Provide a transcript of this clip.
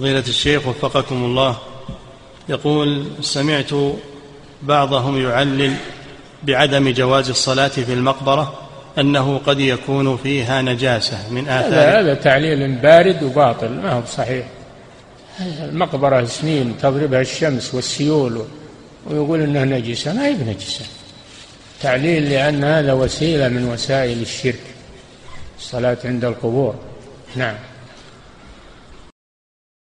فضيلة الشيخ وفقكم الله، يقول: سمعت بعضهم يعلل بعدم جواز الصلاة في المقبرة أنه قد يكون فيها نجاسة من آثار. هذا تعليل بارد وباطل، ما هو صحيح. المقبرة سنين تضربها الشمس والسيول ويقول أنها نجسة، ما هي بنجسة. تعليل لأن هذا وسيلة من وسائل الشرك، الصلاة عند القبور. نعم.